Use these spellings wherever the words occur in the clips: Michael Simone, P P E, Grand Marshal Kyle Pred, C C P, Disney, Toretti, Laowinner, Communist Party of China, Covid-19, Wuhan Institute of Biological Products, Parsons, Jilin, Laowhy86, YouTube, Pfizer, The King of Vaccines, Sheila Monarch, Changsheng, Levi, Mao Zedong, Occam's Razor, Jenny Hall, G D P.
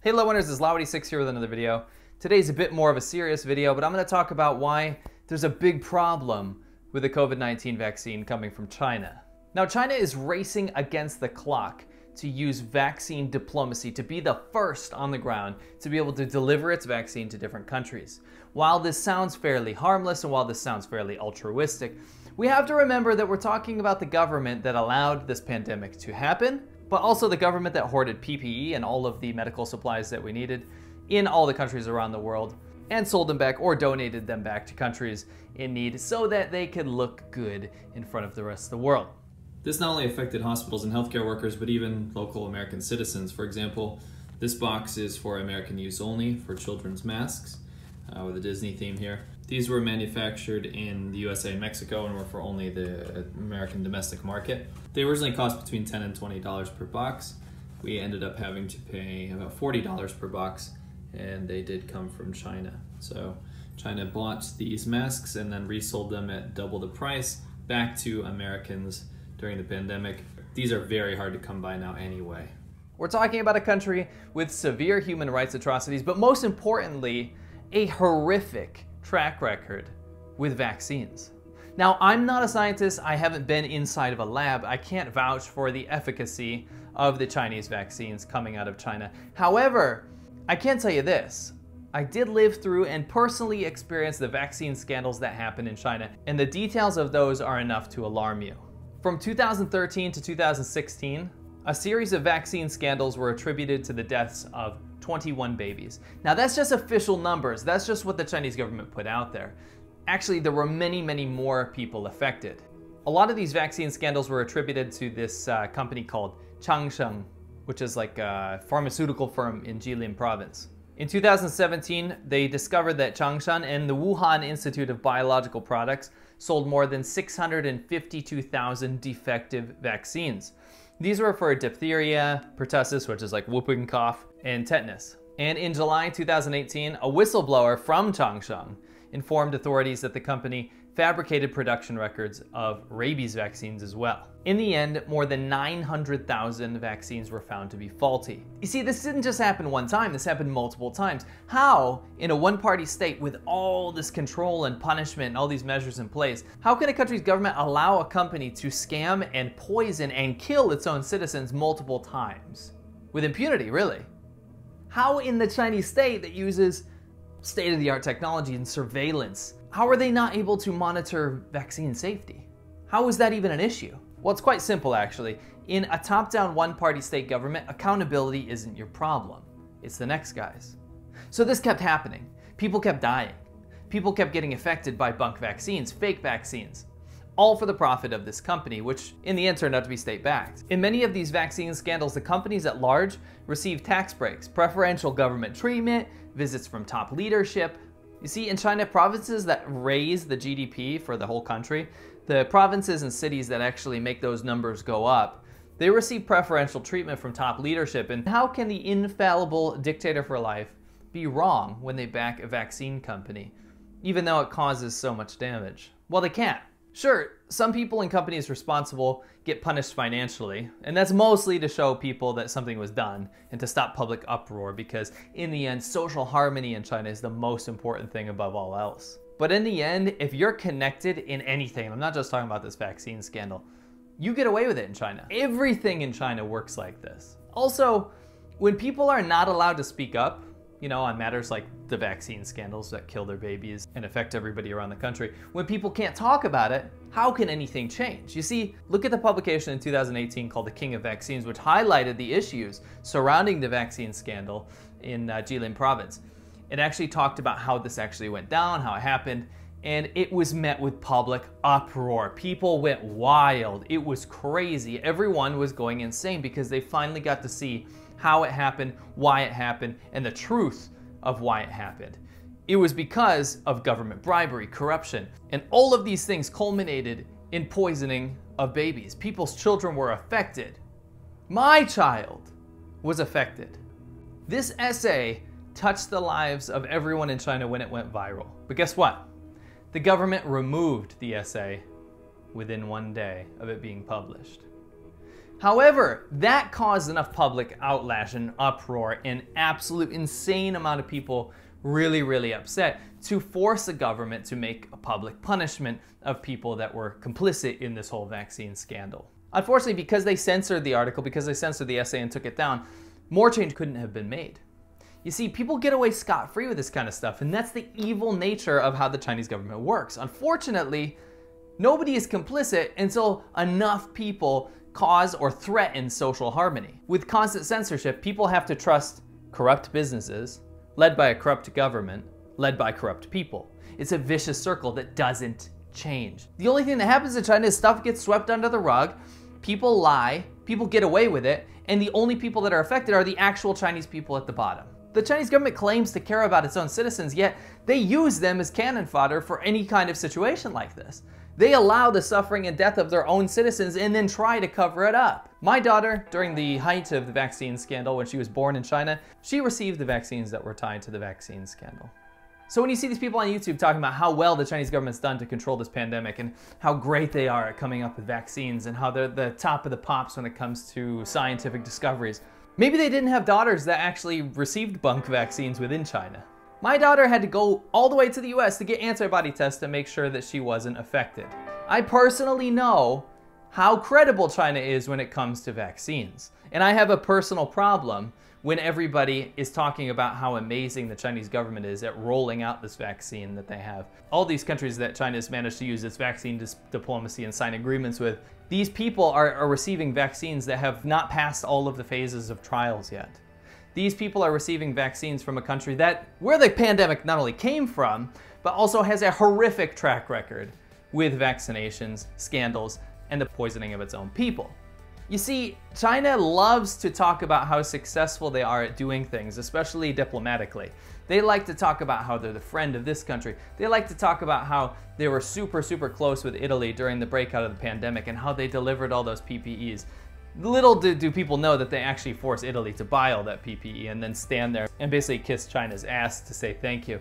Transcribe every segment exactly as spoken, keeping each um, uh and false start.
Hey Lowwinners, it's Laowhy eighty-six here with another video. Today's a bit more of a serious video, but I'm going to talk about why there's a big problem with the COVID nineteen vaccine coming from China. Now, China is racing against the clock to use vaccine diplomacy, to be the first on the ground to be able to deliver its vaccine to different countries. While this sounds fairly harmless and while this sounds fairly altruistic, we have to remember that we're talking about the government that allowed this pandemic to happen, but also the government that hoarded P P E and all of the medical supplies that we needed in all the countries around the world and sold them back or donated them back to countries in need so that they could look good in front of the rest of the world. This not only affected hospitals and healthcare workers, but even local American citizens. For example, this box is for American use only for children's masks uh, with a Disney theme here. These were manufactured in the U S A and Mexico and were for only the American domestic market. They originally cost between ten and twenty dollars per box. We ended up having to pay about forty dollars per box, and they did come from China. So China bought these masks and then resold them at double the price back to Americans during the pandemic. These are very hard to come by now anyway. We're talking about a country with severe human rights atrocities, but most importantly, a horrific track record with vaccines. Now, I'm not a scientist. I haven't been inside of a lab. I can't vouch for the efficacy of the Chinese vaccines coming out of China. However, I can tell you this. I did live through and personally experience the vaccine scandals that happened in China, and the details of those are enough to alarm you. From two thousand thirteen to two thousand sixteen, a series of vaccine scandals were attributed to the deaths of twenty-one babies. Now, that's just official numbers. That's just what the Chinese government put out there. Actually, there were many, many more people affected. A lot of these vaccine scandals were attributed to this uh, company called Changsheng, which is like a pharmaceutical firm in Jilin province. In two thousand seventeen, they discovered that Changsheng and the Wuhan Institute of Biological Products sold more than six hundred fifty-two thousand defective vaccines. These were for diphtheria, pertussis, which is like whooping cough, and tetanus. And in July two thousand eighteen, a whistleblower from Changsheng informed authorities that the company fabricated production records of rabies vaccines as well. In the end, more than nine hundred thousand vaccines were found to be faulty. You see, this didn't just happen one time, this happened multiple times. How, in a one-party state with all this control and punishment and all these measures in place, how can a country's government allow a company to scam and poison and kill its own citizens multiple times? With impunity, really. How in the Chinese state that uses state-of-the-art technology and surveillance, how are they not able to monitor vaccine safety? How is that even an issue? Well, it's quite simple, actually. In a top-down one-party state government, accountability isn't your problem. It's the next guy's. So this kept happening. People kept dying. People kept getting affected by bunk vaccines, fake vaccines, all for the profit of this company, which in the end turned out to be state-backed. In many of these vaccine scandals, the companies at large received tax breaks, preferential government treatment, visits from top leadership. You see, in China, provinces that raise the G D P for the whole country, the provinces and cities that actually make those numbers go up, they receive preferential treatment from top leadership. And how can the infallible dictator for life be wrong when they back a vaccine company, even though it causes so much damage? Well, they can't. Sure, some people and companies responsible get punished financially, and that's mostly to show people that something was done and to stop public uproar, because in the end, social harmony in China is the most important thing above all else. But in the end, if you're connected in anything, I'm not just talking about this vaccine scandal, you get away with it in China. Everything in China works like this. Also, when people are not allowed to speak up, you know, on matters like the vaccine scandals that kill their babies and affect everybody around the country. When people can't talk about it, how can anything change? You see, look at the publication in two thousand eighteen called The King of Vaccines, which highlighted the issues surrounding the vaccine scandal in uh, Jilin province. It actually talked about how this actually went down, how it happened, and it was met with public uproar. People went wild. It was crazy. Everyone was going insane because they finally got to see how it happened, why it happened, and the truth of why it happened. It was because of government bribery, corruption, and all of these things culminated in poisoning of babies. People's children were affected. My child was affected. This essay touched the lives of everyone in China when it went viral. But guess what? The government removed the essay within one day of it being published. However, that caused enough public outlash and uproar, an absolute insane amount of people really, really upset, to force the government to make a public punishment of people that were complicit in this whole vaccine scandal. Unfortunately, because they censored the article, because they censored the essay and took it down, more change couldn't have been made. You see, people get away scot-free with this kind of stuff, and that's the evil nature of how the Chinese government works. Unfortunately, nobody is complicit until enough people cause or threaten social harmony. With constant censorship, people have to trust corrupt businesses, led by a corrupt government, led by corrupt people. It's a vicious circle that doesn't change. The only thing that happens in China is stuff gets swept under the rug, people lie, people get away with it, and the only people that are affected are the actual Chinese people at the bottom. The Chinese government claims to care about its own citizens, yet they use them as cannon fodder for any kind of situation like this. They allow the suffering and death of their own citizens and then try to cover it up. My daughter, during the height of the vaccine scandal when she was born in China, she received the vaccines that were tied to the vaccine scandal. So when you see these people on YouTube talking about how well the Chinese government's done to control this pandemic and how great they are at coming up with vaccines and how they're the top of the pops when it comes to scientific discoveries, maybe they didn't have daughters that actually received bunk vaccines within China. My daughter had to go all the way to the U S to get antibody tests to make sure that she wasn't affected. I personally know how credible China is when it comes to vaccines. And I have a personal problem when everybody is talking about how amazing the Chinese government is at rolling out this vaccine that they have. All these countries that China's managed to use its vaccine diplomacy and sign agreements with, these people are, are receiving vaccines that have not passed all of the phases of trials yet. These people are receiving vaccines from a country that, where the pandemic not only came from, but also has a horrific track record with vaccinations, scandals, and the poisoning of its own people. You see, China loves to talk about how successful they are at doing things, especially diplomatically. They like to talk about how they're the friend of this country. They like to talk about how they were super, super close with Italy during the breakout of the pandemic and how they delivered all those P P Es. Little do, do people know that they actually forced Italy to buy all that P P E and then stand there and basically kiss China's ass to say thank you.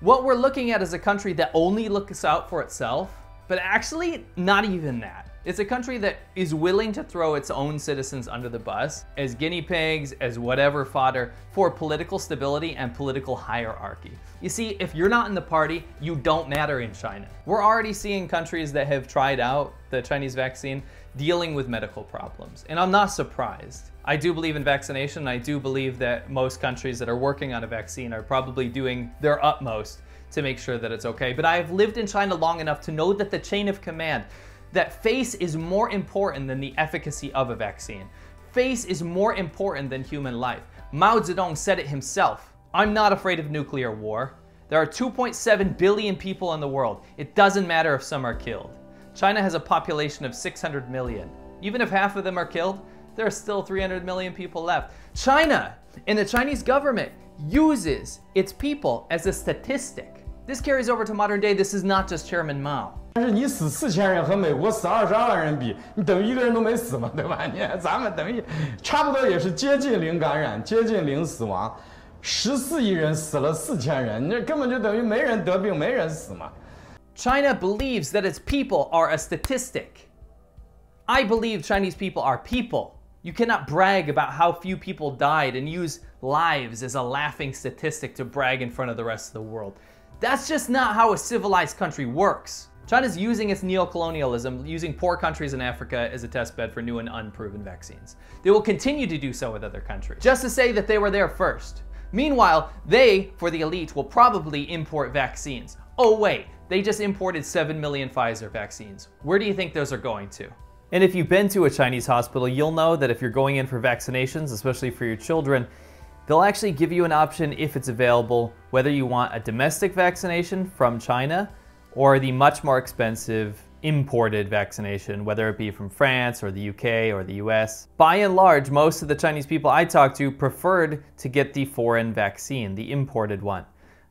What we're looking at is a country that only looks out for itself, but actually not even that. It's a country that is willing to throw its own citizens under the bus as guinea pigs, as whatever fodder for political stability and political hierarchy. You see, if you're not in the party, you don't matter in China. We're already seeing countries that have tried out the Chinese vaccine dealing with medical problems, and I'm not surprised. I do believe in vaccination. I do believe that most countries that are working on a vaccine are probably doing their utmost to make sure that it's okay. But I have lived in China long enough to know that the chain of command, that face is more important than the efficacy of a vaccine. Face is more important than human life. Mao Zedong said it himself. I'm not afraid of nuclear war. There are two point seven billion people in the world. It doesn't matter if some are killed. China has a population of six hundred million. Even if half of them are killed, there are still three hundred million people left. China and the Chinese government uses its people as a statistic. This carries over to modern day. This is not just Chairman Mao. 但是你死四千人和美国死二十二万人比，你等于一个人都没死嘛，对吧？你咱们等于差不多也是接近零感染，接近零死亡，十四亿人死了四千人，那根本就等于没人得病，没人死嘛。China believes that its people are a statistic. I believe Chinese people are people. You cannot brag about how few people died and use lives as a laughing statistic to brag in front of the rest of the world. That's just not how a civilized country works. China's using its neocolonialism, using poor countries in Africa as a testbed for new and unproven vaccines. They will continue to do so with other countries, just to say that they were there first. Meanwhile, they, for the elite, will probably import vaccines. Oh wait, they just imported seven million Pfizer vaccines. Where do you think those are going to? And if you've been to a Chinese hospital, you'll know that if you're going in for vaccinations, especially for your children, they'll actually give you an option, if it's available, whether you want a domestic vaccination from China or the much more expensive imported vaccination, whether it be from France or the U K or the U S. By and large, most of the Chinese people I talked to preferred to get the foreign vaccine, the imported one.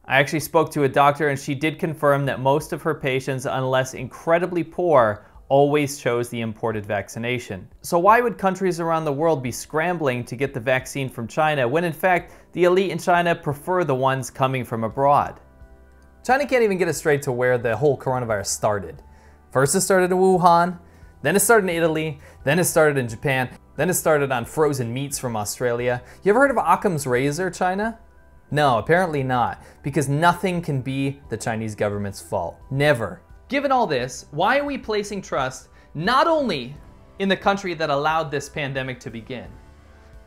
I actually spoke to a doctor and she did confirm that most of her patients, unless incredibly poor, always chose the imported vaccination. So why would countries around the world be scrambling to get the vaccine from China when in fact the elite in China prefer the ones coming from abroad? China can't even get it straight to where the whole coronavirus started. First it started in Wuhan, Then it started in Italy, then it started in Japan, then it started on frozen meats from Australia. You ever heard of Occam's Razor, China? No, apparently not, because nothing can be the Chinese government's fault. Never. Given all this, why are we placing trust not only in the country that allowed this pandemic to begin,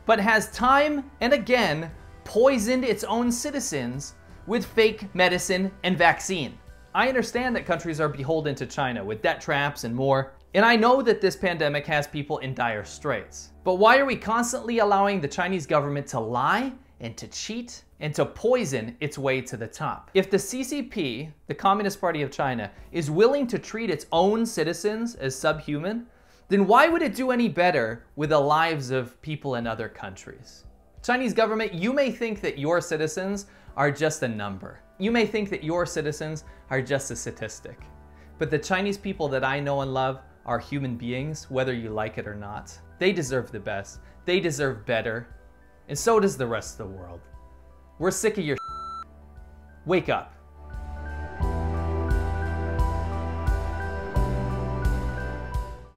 but has time and again poisoned its own citizens with fake medicine and vaccine? I understand that countries are beholden to China with debt traps and more, and I know that this pandemic has people in dire straits. But why are we constantly allowing the Chinese government to lie and to cheat and to poison its way to the top? If the C C P, the Communist Party of China, is willing to treat its own citizens as subhuman, then why would it do any better with the lives of people in other countries? Chinese government, you may think that your citizens are just a number. You may think that your citizens are just a statistic. But the Chinese people that I know and love are human beings, whether you like it or not. They deserve the best. They deserve better. And so does the rest of the world. We're sick of your shit. Wake up.